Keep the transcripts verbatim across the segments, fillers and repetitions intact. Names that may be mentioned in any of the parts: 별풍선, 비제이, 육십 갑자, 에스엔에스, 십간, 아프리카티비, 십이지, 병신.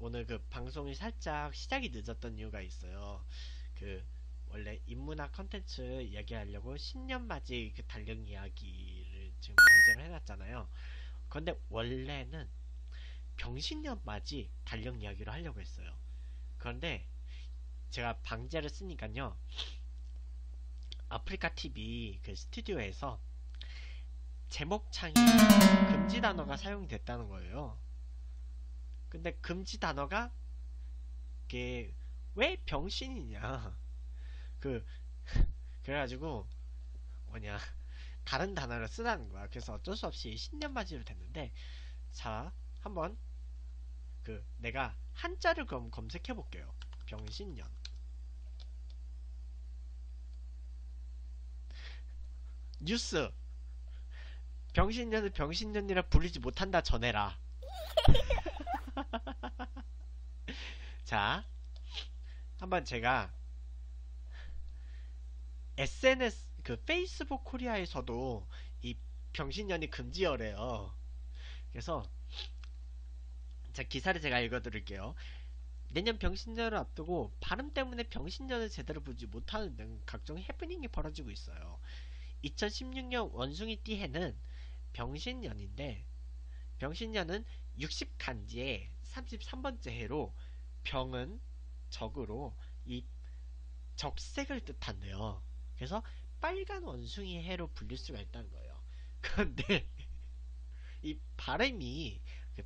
오늘 그 방송이 살짝 시작이 늦었던 이유가 있어요. 그 원래 인문학 컨텐츠 이야기하려고 신년맞이 그 달력 이야기를 지금 방송을 해놨잖아요. 근데 원래는 병신년맞이 달력 이야기로 하려고 했어요. 그런데 제가 방제를 쓰니까요, 아프리카티비 그 스튜디오에서 제목창에 금지 단어가 사용됐다는 거예요. 근데 금지 단어가 이게 왜 병신이냐, 그 그래가지고 뭐냐 다른 단어를 쓰라는 거야. 그래서 어쩔 수 없이 신년맞이로 됐는데, 자 한번 그 내가 한자를 그럼 검색해 볼게요. 병신년. 뉴스. 병신년을 병신년이라 부르지 못한다 전해라. 자, 한번 제가 에스엔에스 그 페이스북 코리아에서도 이 병신년이 금지어래요. 그래서 자, 기사를 제가 읽어드릴게요. 내년 병신년을 앞두고 발음 때문에 병신년을 제대로 보지 못하는 등 각종 해프닝이 벌어지고 있어요. 이천십육 년 원숭이띠해는 병신년인데, 병신년은 육십 간지의 삼십삼 번째 해로 병은 적으로 이 적색을 뜻한대요. 그래서 빨간 원숭이 해로 불릴 수가 있다는 거예요. 그런데 이 발음이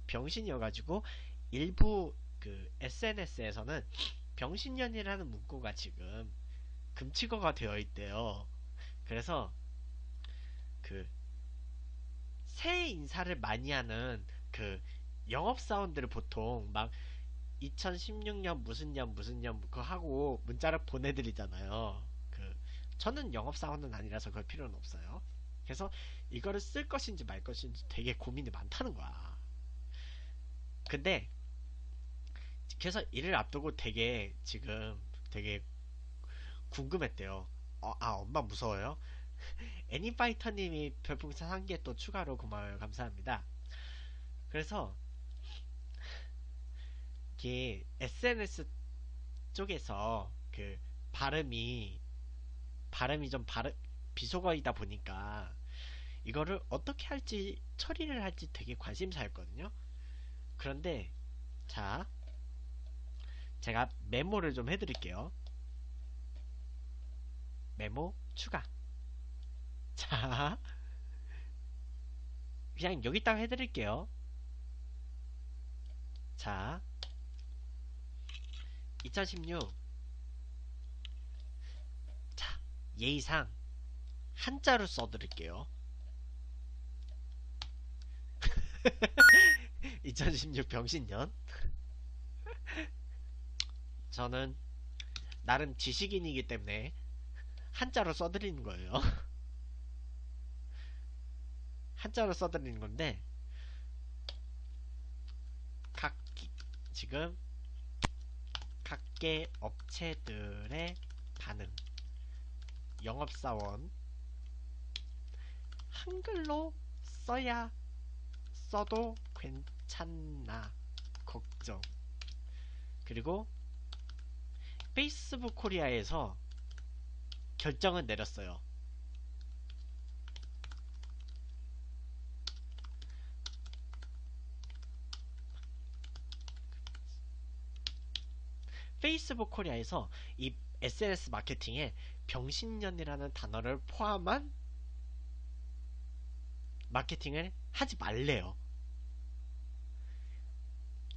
병신이어가지고 일부 그 에스엔에스에서는 병신년이라는 문구가 지금 금치거가 되어 있대요. 그래서 그 새해 인사를 많이 하는 그 영업사원들을 보통 막 이천십육 년 무슨 년 무슨 년 그거 하고 문자를 보내드리잖아요. 그 저는 영업사원은 아니라서 그럴 필요는 없어요. 그래서 이거를 쓸 것인지 말 것인지 되게 고민이 많다는 거야. 근데 그래서 이를 앞두고 되게 지금 되게 궁금했대요. 어, 아 엄마 무서워요? 애니파이터님이 별풍선 한 개 또 추가로 고마워요. 감사합니다. 그래서 이게 에스엔에스 쪽에서 그 발음이 발음이 좀 발음 비속어이다 보니까 이거를 어떻게 할지 처리를 할지 되게 관심사였거든요. 그런데 자, 제가 메모를 좀 해드릴게요. 메모 추가. 자, 그냥 여기다가 해드릴게요. 자, 이천십육. 자, 예의상 한자로 써드릴게요. 이천십육 병신년. 저는 나름 지식인이기 때문에 한자로 써드리는 거예요. 한자로 써드리는 건데, 각 지금 각계 업체들의 반응, 영업사원 한글로 써야 써도 괜찮나 걱정. 그리고 페이스북 코리아에서 결정은 내렸어요. 페이스북 코리아에서 이 에스엔에스 마케팅에 병신년이라는 단어를 포함한 마케팅을 하지 말래요.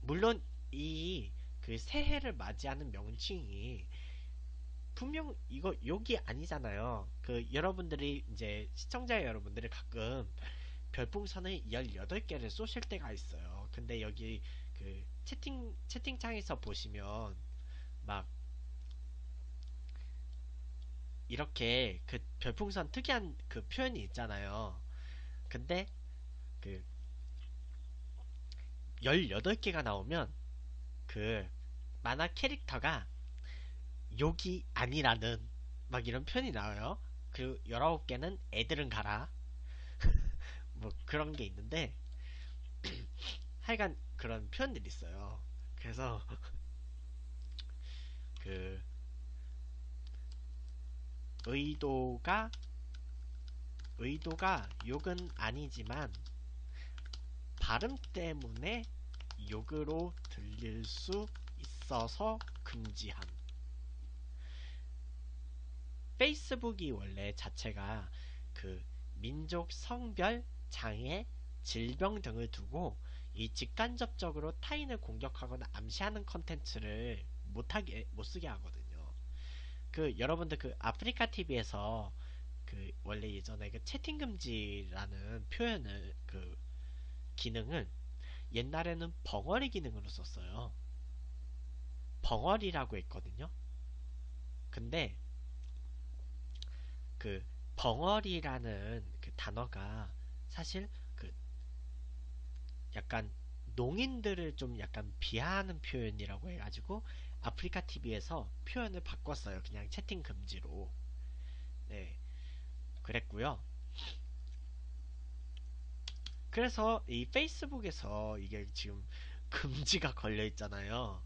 물론 이 그 새해를 맞이하는 명칭이 분명 이거 욕이 아니잖아요. 그 여러분들이 이제 시청자 여러분들이 가끔 별풍선을 열여덟 개를 쏘실 때가 있어요. 근데 여기 그 채팅 채팅창에서 보시면 막 이렇게 그 별풍선 특이한 그 표현이 있잖아요. 근데 그 열여덟 개가 나오면 그 만화 캐릭터가 욕이 아니라는 막 이런 표현이 나와요. 그리고 열아홉 개는 애들은 가라. 뭐 그런 게 있는데 하여간 그런 표현들이 있어요. 그래서 그래서 그 의도가 의도가 욕은 아니지만 발음 때문에 욕으로 들릴 수 있어서 금지함. 페이스북이 원래 자체가 그 민족, 성별, 장애, 질병 등을 두고 이 직간접적으로 타인을 공격하거나 암시하는 컨텐츠를 못하게 못쓰게 하거든요. 그 여러분들 그 아프리카 티비에서 그 원래 예전에 그 채팅 금지라는 표현을 그 기능을 옛날에는 벙어리 기능으로 썼어요. 벙어리라고 했거든요. 근데 그 벙어리라는 그 단어가 사실 그 약간 농인들을 좀 약간 비하하는 표현이라고 해가지고 아프리카 티비에서 표현을 바꿨어요. 그냥 채팅 금지로. 네, 그랬고요. 그래서 이 페이스북에서 이게 지금 금지가 걸려 있잖아요.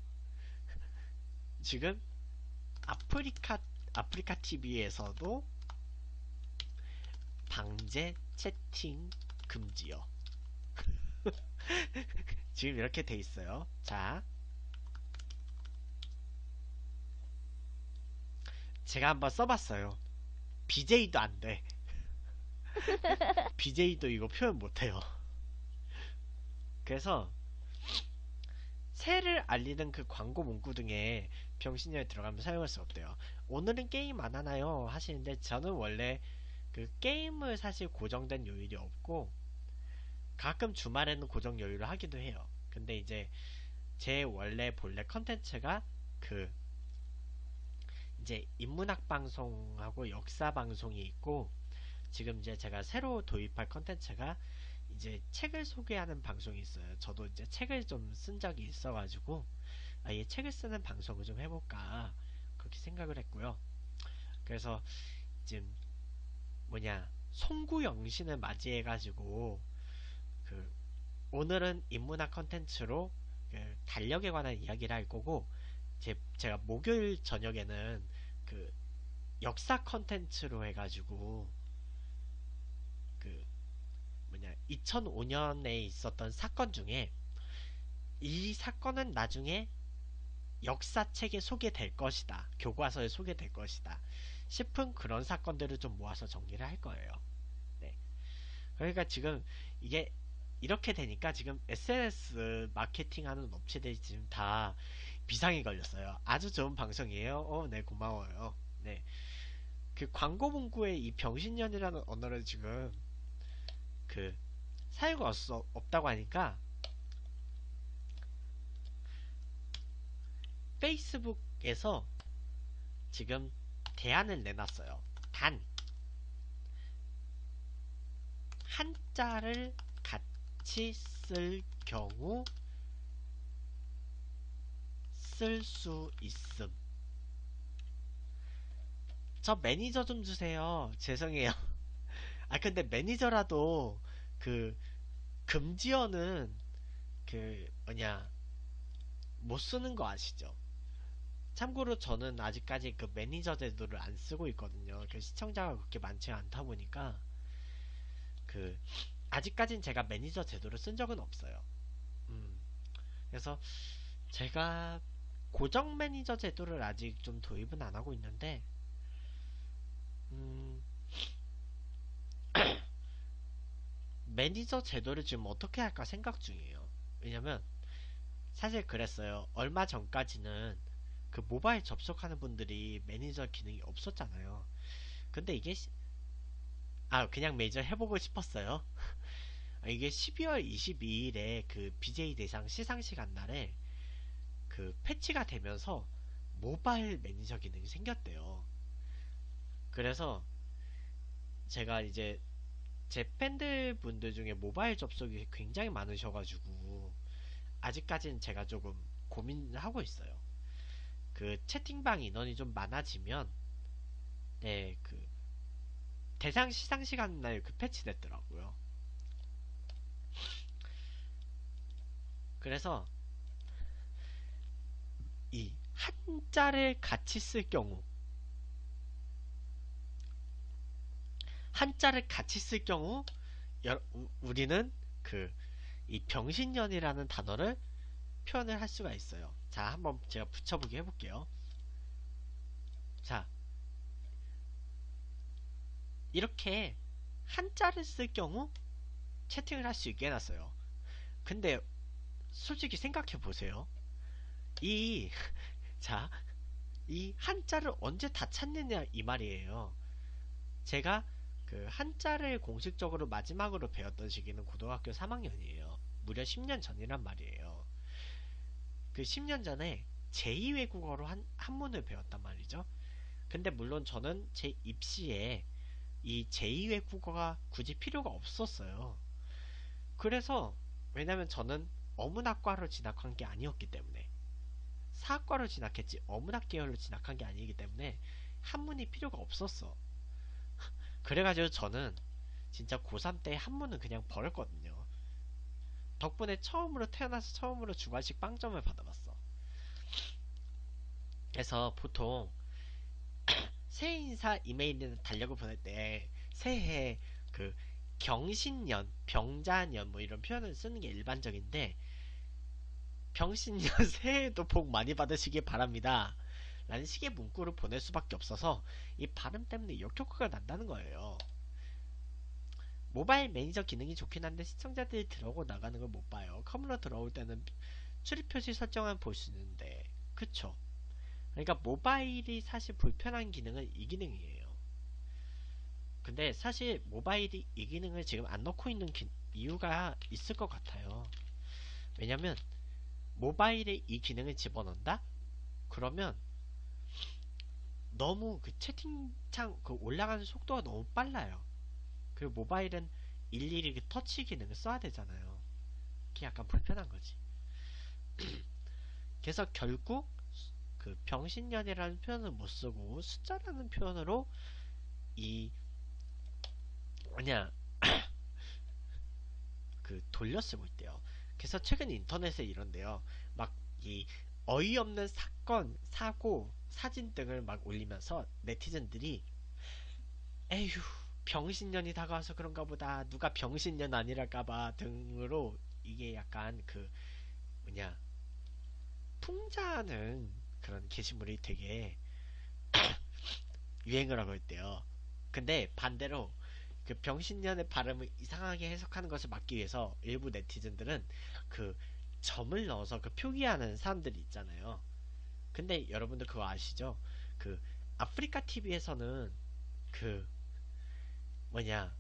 지금 아프리카 아프리카 티비에서도 방제 채팅 금지요. 지금 이렇게 돼 있어요. 자, 제가 한번 써봤어요. 비제이도 안 돼. 비제이도 이거 표현 못해요. 그래서 새를 알리는 그 광고 문구 등에 병신년에 들어가면 사용할 수 없대요. 오늘은 게임 안 하나요? 하시는데 저는 원래 그 게임을 사실 고정된 요일이 없고 가끔 주말에는 고정 요일을 하기도 해요. 근데 이제 제 원래 본래 컨텐츠가 그 이제 인문학 방송하고 역사 방송이 있고 지금 이제 제가 새로 도입할 컨텐츠가 이제 책을 소개하는 방송이 있어요. 저도 이제 책을 좀 쓴 적이 있어가지고 아예 책을 쓰는 방송을 좀 해볼까 그렇게 생각을 했고요. 그래서 지금 뭐냐 송구영신을 맞이해가지고 그 오늘은 인문학 컨텐츠로 그 달력에 관한 이야기를 할 거고 제, 제가 목요일 저녁에는 그 역사 컨텐츠로 해가지고 그 뭐냐 이천오 년에 있었던 사건 중에 이 사건은 나중에 역사책에 소개될 것이다, 교과서에 소개될 것이다 싶은 그런 사건들을 좀 모아서 정리를 할 거예요. 네. 그러니까 지금 이게 이렇게 되니까 지금 에스엔에스 마케팅하는 업체들이 지금 다 비상이 걸렸어요. 아주 좋은 방송이에요. 어, 네, 고마워요. 네. 그 광고 문구에 이 병신년이라는 언어를 지금 그 사유가 없다고 하니까 페이스북에서 지금 대안을 내놨어요. 단 한자를 같이 쓸 경우 쓸 수 있음. 저 매니저 좀 주세요. 죄송해요. 아 근데 매니저라도 그 금지어는 그 뭐냐 못 쓰는 거 아시죠? 참고로 저는 아직까지 그 매니저 제도를 안 쓰고 있거든요. 그 시청자가 그렇게 많지 않다 보니까 그 아직까진 제가 매니저 제도를 쓴 적은 없어요. 음. 그래서 제가 고정 매니저 제도를 아직 좀 도입은 안 하고 있는데, 음, 매니저 제도를 지금 어떻게 할까 생각 중이에요. 왜냐면, 사실 그랬어요. 얼마 전까지는 그 모바일 접속하는 분들이 매니저 기능이 없었잖아요. 근데 이게, 시... 아, 그냥 매니저 해보고 싶었어요. 이게 십이월 이십이일에 그 비제이 대상 시상식한 날에 그 패치가 되면서 모바일 매니저 기능이 생겼대요. 그래서 제가 이제 제 팬들 분들 중에 모바일 접속이 굉장히 많으셔가지고 아직까지는 제가 조금 고민을 하고 있어요. 그 채팅방 인원이 좀 많아지면 네, 그 대상 시상식 하는 날 그 패치됐더라고요. 그래서 한자를 같이 쓸 경우 한자를 같이 쓸 경우 우리는 그 이 병신년이라는 단어를 표현을 할 수가 있어요. 자, 한번 제가 붙여보기 해볼게요. 자, 이렇게 한자를 쓸 경우 채팅을 할 수 있게 해놨어요. 근데 솔직히 생각해보세요. 이, 자, 이 한자를 언제 다 찾느냐 이 말이에요. 제가 그 한자를 공식적으로 마지막으로 배웠던 시기는 고등학교 삼 학년이에요. 무려 십 년 전이란 말이에요. 그 십 년 전에 제이 외국어로 한, 한문을 배웠단 말이죠. 근데 물론 저는 제 입시에 이 제이 외국어가 굳이 필요가 없었어요. 그래서 왜냐면 저는 어문학과로 진학한 게 아니었기 때문에, 사학과로 진학했지 어문학 계열로 진학한 게 아니기 때문에 한문이 필요가 없었어. 그래가지고 저는 진짜 고삼 때 한문은 그냥 버렸거든요. 덕분에 처음으로 태어나서 처음으로 주관식 빵점을 받아봤어. 그래서 보통 새해 인사 이메일이나 달력을 보낼 때 새해 그 경신년, 병자년 뭐 이런 표현을 쓰는 게 일반적인데, 병신년 새해에도 복 많이 받으시길 바랍니다 라는 식의 문구를 보낼 수밖에 없어서 이 발음 때문에 역효과가 난다는 거예요. 모바일 매니저 기능이 좋긴 한데 시청자들이 들어오고 나가는 걸 못 봐요. 컴으로 들어올 때는 출입 표시 설정만 볼 수 있는데, 그쵸? 그러니까 모바일이 사실 불편한 기능은 이 기능이에요. 근데 사실 모바일이 이 기능을 지금 안 넣고 있는 기, 이유가 있을 것 같아요. 왜냐면 모바일에 이 기능을 집어넣는다? 그러면 너무 그 채팅창 그 올라가는 속도가 너무 빨라요. 그리고 모바일은 일일이 그 터치 기능을 써야 되잖아요. 그게 약간 불편한 거지. 그래서 결국 그 병신년이라는 표현을 못 쓰고 숫자라는 표현으로 이 뭐냐 그 돌려 쓰고 있대요. 그래서 최근 인터넷에 이런데요, 막 이 어이없는 사건, 사고, 사진 등을 막 올리면서 네티즌들이 에휴 병신년이 다가와서 그런가 보다, 누가 병신년 아니랄까봐 등으로 이게 약간 그 뭐냐 풍자하는 그런 게시물이 되게 유행을 하고 있대요. 근데 반대로 그 병신년의 발음을 이상하게 해석하는 것을 막기 위해서 일부 네티즌들은 그 점을 넣어서 그 표기하는 사람들이 있잖아요. 근데 여러분들 그거 아시죠? 그 아프리카 티비에서는 그 뭐냐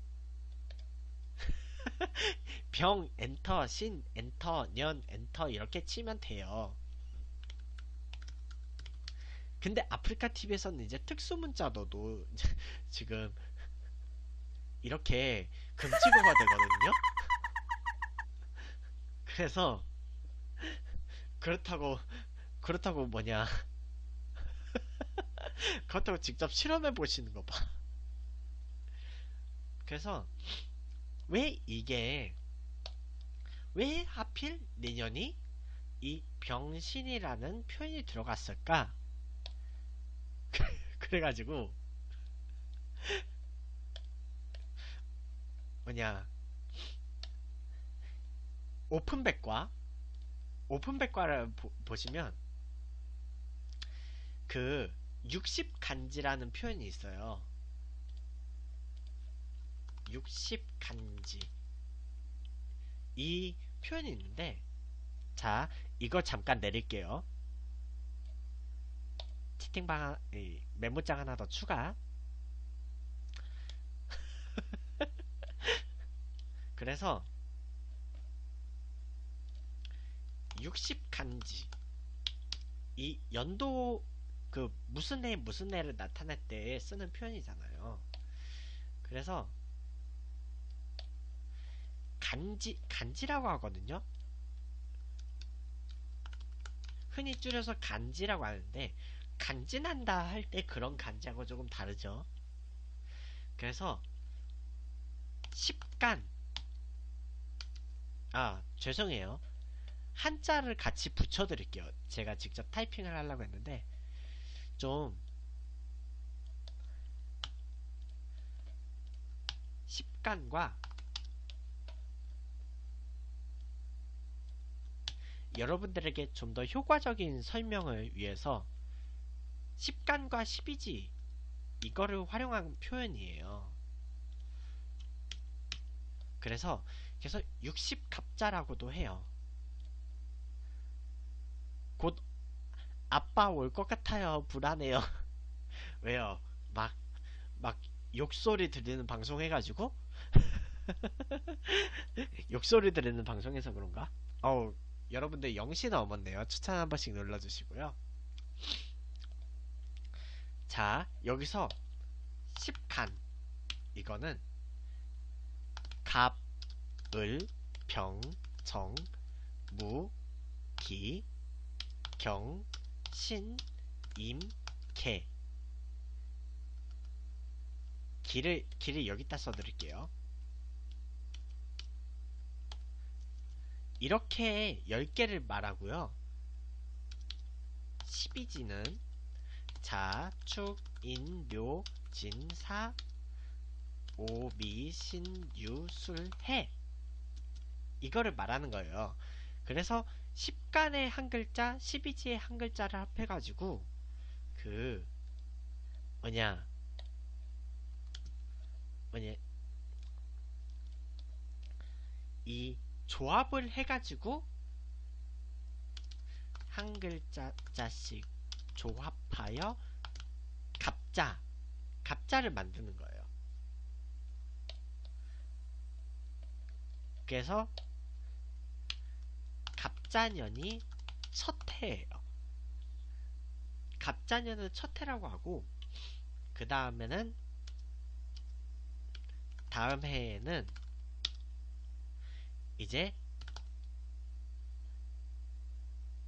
병 엔터 신 엔터 년 엔터 이렇게 치면 돼요. 근데 아프리카 티비에서는 이제 특수 문자 넣어도 지금 이렇게 금지어가 되거든요. 그래서 그렇다고 그렇다고 뭐냐 그렇다고 직접 실험해 보시는 거 봐. 그래서 왜 이게 왜 하필 내년이 이 병신이라는 표현이 들어갔을까? 그래가지고 뭐냐 오픈백과 오픈백과를 보, 보시면 그 육십 간지라는 표현이 있어요. 육십 간지 이 표현이 있는데, 자 이거 잠깐 내릴게요. 채팅방 이, 메모장 하나 더 추가. 그래서 육십 간지 이 연도 그 무슨 해 무슨 해를 나타낼 때 쓰는 표현이잖아요. 그래서 간지 간지라고 하거든요. 흔히 줄여서 간지라고 하는데 간지난다 할 때 그런 간지하고 조금 다르죠. 그래서 십간 아 죄송해요. 한자를 같이 붙여드릴게요. 제가 직접 타이핑을 하려고 했는데 좀 식간과 여러분들에게 좀 더 효과적인 설명을 위해서 식간과 십이지 이거를 활용한 표현이에요. 그래서 그래서 육십 갑자라고도 해요. 곧 아빠 올 것 같아요. 불안해요. 왜요? 막 막 욕소리 들리는 방송 해가지고 욕소리 들리는 방송에서 그런가? 어우, 여러분들 영시 넘었네요. 추천 한 번씩 눌러주시고요. 자, 여기서 식간 이거는 갑, 을, 병, 정, 무, 기, 경, 신, 임, 개. 기를, 기를 여기다 써드릴게요. 이렇게 열 개를 말하고요. 십이지는 자, 축, 인, 묘, 진, 사, 오, 미, 신, 유, 술, 해. 이거를 말하는 거예요. 그래서 십간의 한 글자, 십이지의 한 글자를 합해가지고 그 뭐냐 뭐냐 이 조합을 해가지고 한 글자씩 조합하여 갑자 갑자를 만드는 거예요. 그래서 갑자년이 첫 해예요. 갑자년은 첫 해라고 하고 그 다음에는 다음 해에는 이제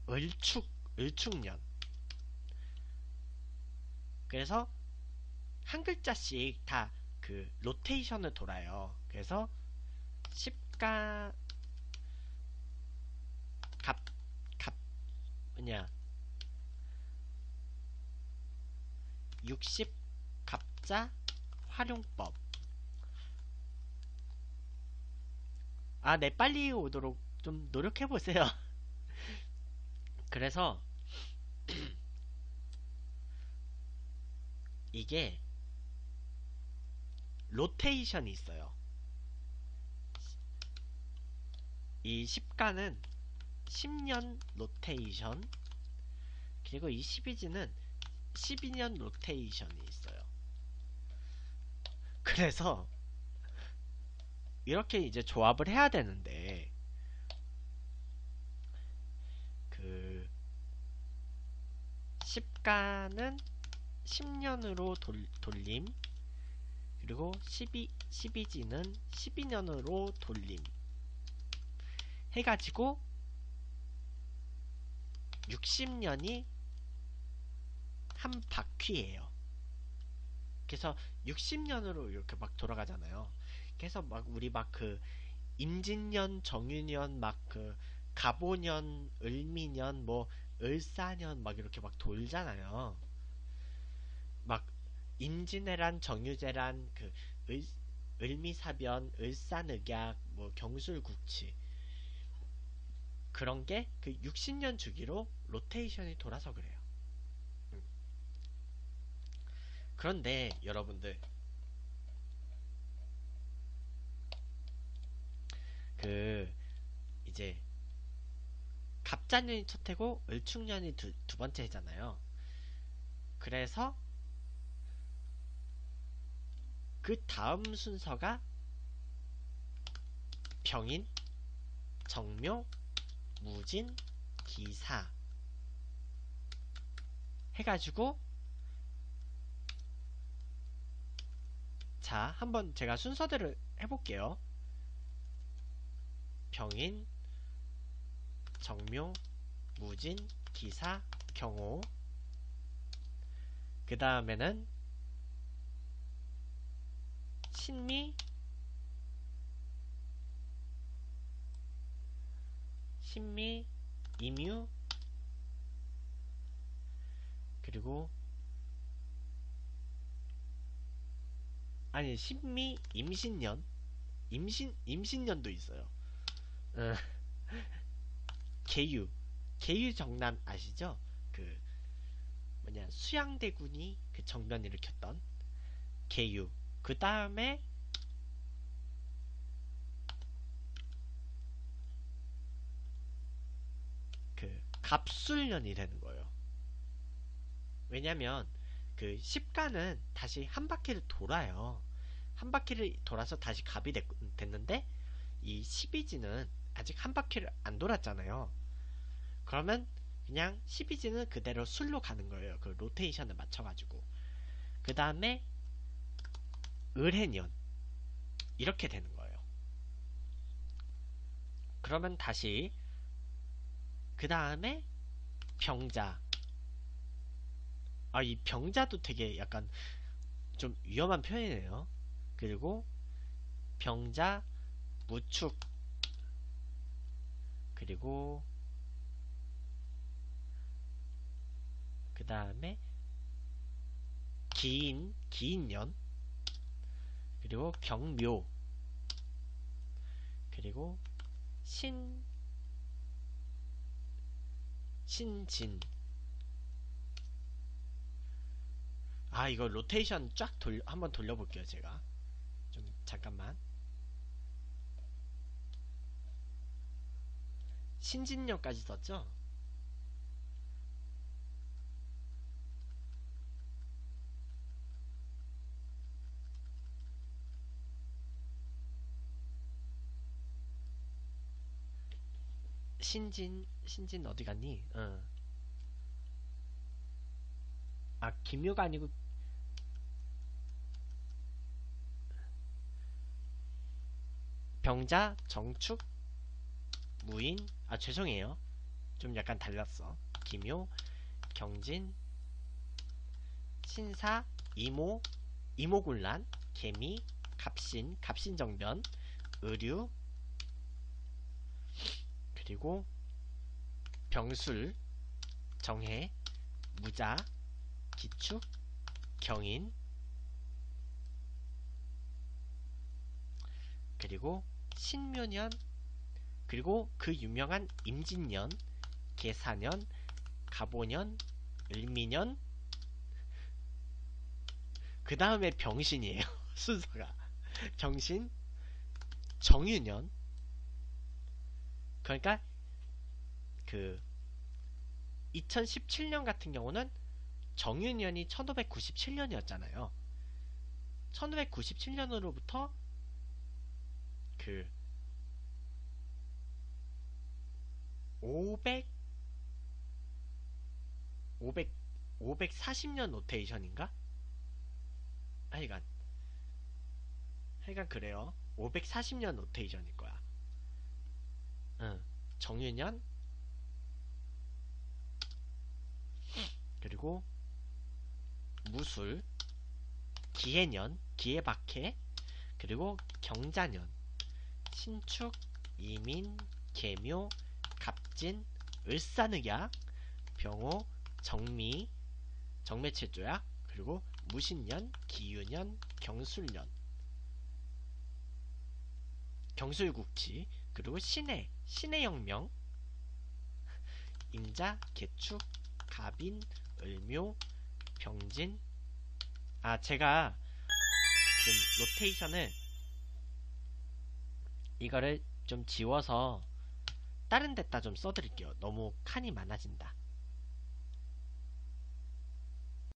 을축, 을축년. 그래서 한 글자씩 다 그 로테이션을 돌아요. 그래서 십간 갑, 갑, 뭐냐, 육십 갑자 활용법. 아, 네, 빨리 오도록 좀 노력해보세요. 그래서, 이게, 로테이션이 있어요. 이 십간은 십 년 로테이션, 그리고 이 십이지는 십이 년 로테이션이 있어요. 그래서 이렇게 이제 조합을 해야 되는데 그 십간은 십 년으로 돌, 돌림 그리고 십이, 십이지는 십이 년으로 돌림 해가지고 육십 년이 한 바퀴예요. 그래서 육십 년으로 이렇게 막 돌아가잖아요. 그래서 막 우리 막 그 임진년, 정유년, 막 그 갑오년, 을미년, 뭐 을사년 막 이렇게 막 돌잖아요. 막 임진왜란, 정유재란, 그 을, 을미사변, 을사늑약, 뭐 경술국치 그런 게 그 육십 년 주기로 로테이션이 돌아서 그래요. 음. 그런데 여러분들 그 이제 갑자년이 첫 해고 을축년이 두, 두 번째 해잖아요. 그래서 그 다음 순서가 병인, 정묘, 무진, 기사 해가지고 자 한번 제가 순서대로 해볼게요. 병인, 정묘, 무진, 기사, 경호 그 다음에는 신미, 신미, 임유, 그리고 아니 신미 임신년 임신 임신년도 있어요. 어. 개유 개유 정남 아시죠? 그 뭐냐 수양대군이 그 정변을 일으켰던 개유. 그 다음에 그 갑술년이 되는 거예요. 왜냐면 그 십간은 다시 한 바퀴를 돌아요. 한 바퀴를 돌아서 다시 갑이 됐, 됐는데 이 십이지는 아직 한 바퀴를 안 돌았잖아요. 그러면 그냥 십이지는 그대로 술로 가는 거예요. 그 로테이션을 맞춰가지고. 그 다음에 을해년 이렇게 되는 거예요. 그러면 다시 그 다음에 병자. 아, 이 병자도 되게 약간 좀 위험한 표현이네요. 그리고 병자, 무축, 그리고 그 다음에 기인, 기인년, 그리고 병묘, 그리고 신, 신진. 아, 이거 로테이션 쫙 돌려, 한번 돌려볼게요, 제가. 좀, 잠깐만. 신진년까지 썼죠? 신진, 신진 어디 갔니? 응. 아, 김효가 아니고 병자, 정축, 무인. 아, 죄송해요. 좀 약간 달랐어. 김효, 경진, 신사, 이모, 이모군란, 개미, 갑신, 갑신정변, 의류, 그리고 병술, 정해, 무자, 기축, 경인, 그리고 신묘년, 그리고 그 유명한 임진년, 계사년, 가보년, 을미년. 그 다음에 병신이에요. 순서가 병신, 정유년. 그러니까 그 이천십칠년 같은 경우는 정유년이 천오백구십칠년이었잖아요. 천오백구십칠년으로부터 그 오백 오백 오백사십년 로테이션인가? 하여간 하여간 그래요. 오백사십년 로테이션일 거야. 응. 정유년 그리고 무술, 기해년, 기해박해, 그리고 경자년, 신축, 이민, 계묘, 갑진, 을사늑약, 병호, 정미, 정매체조약, 그리고 무신년, 기유년, 경술년, 경술국치, 그리고 신해, 신해영명, 임자, 개축, 갑인, 을묘, 병진. 아, 제가 좀 로테이션을 이거를 좀 지워서 다른 데다 좀 써드릴게요. 너무 칸이 많아진다.